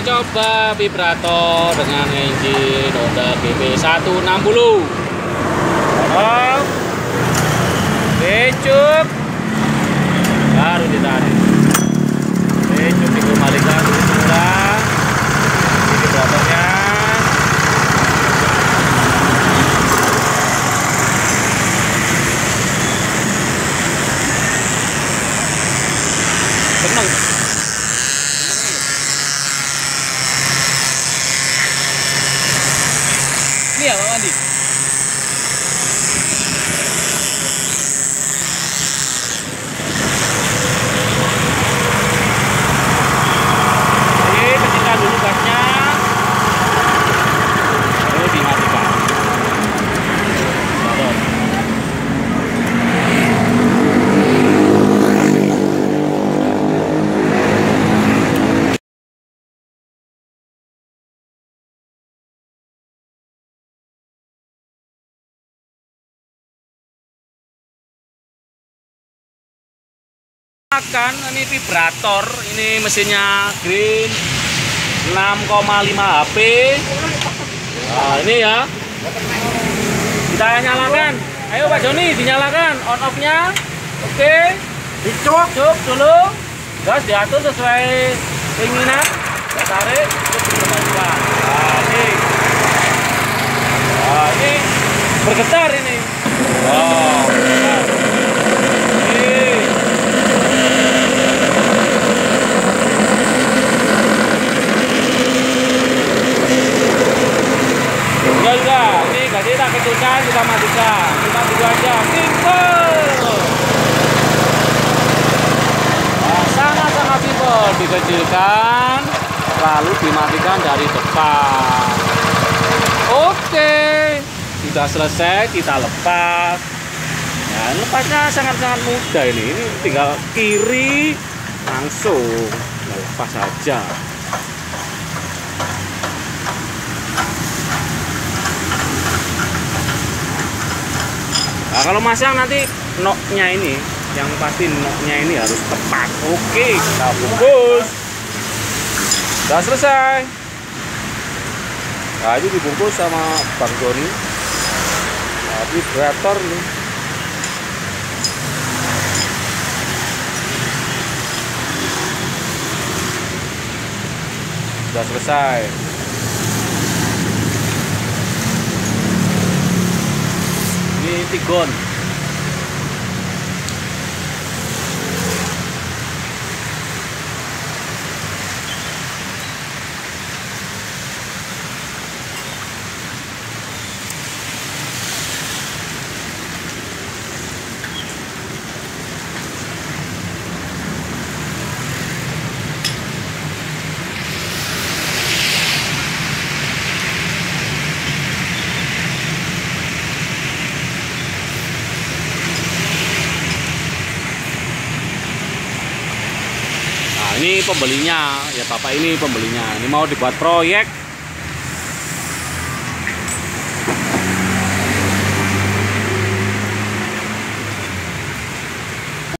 Kita coba vibrator dengan engine Honda GP160. Dorong, dicup, baru ditarik. Dicup dikembalikan semula. Vibratornya. Senang. Iya, Pak Wandi. Oke, kecilkan dulu gasnya. Lalu dimatikan. Ini vibrator, ini mesinnya green 6,5 HP. Nah, ini ya, kita nyalakan. Ayo Pak Joni, dinyalakan on off nya oke, dicup dulu, gas diatur sesuai keinginan, tarik, nah, ini. Nah, ini bergetar ini. Wow, kita matikan, kita tunggu aja, simple. Nah, sangat-sangat simple, dikecilkan lalu dimatikan dari depan. Oke, sudah selesai, kita lepas. Nah, lepasnya sangat-sangat mudah ini tinggal kiri langsung lepas saja. Nah, kalau masang nanti knocknya ini, yang pasti knocknya ini harus tepat. Oke, kita bungkus. Sudah selesai. Nah, ini dibungkus sama Bang Joni. Nah, vibrator nih. Sudah selesai. Tigon. Ini pembelinya ya, Bapak ini pembelinya. Ini mau dibuat proyek.